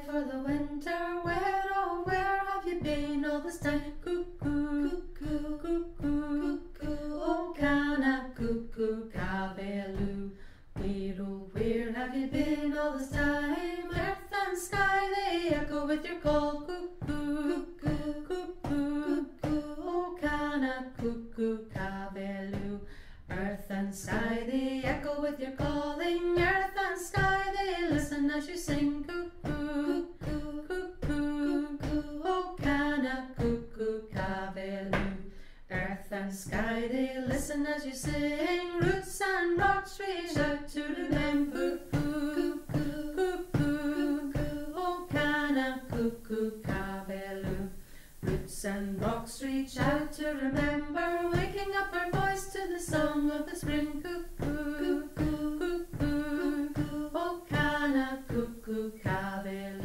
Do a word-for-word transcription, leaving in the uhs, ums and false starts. away for the winter. Where, oh, where have you been all this time? Cuckoo, cuckoo, cuckoo, cuckoo, oh, kana, cuckoo, kaveloo. Where, oh, where have you been all this time? Earth and sky, they echo with your call. Cuckoo, cuckoo, cuckoo, cuckoo, oh, kana, cuckoo, kaveloo. Earth and sky, they echo with your calling. Earth and sky, they listen as you sing. Cuckoo, cuckoo, cuckoo, cuckoo, oh, kana, cuckoo, kaveloo. Earth and sky, they listen as you sing. Roots and rocks reach out to the limb. Cuckoo, cuckoo, cuckoo, oh, kana, cuckoo, kaveloo. Roots and rocks reach out to remember, waking up our voice to the song of the spring. Cuckoo, cuckoo, cuckoo, oh, kana, cuckoo, kaveloo.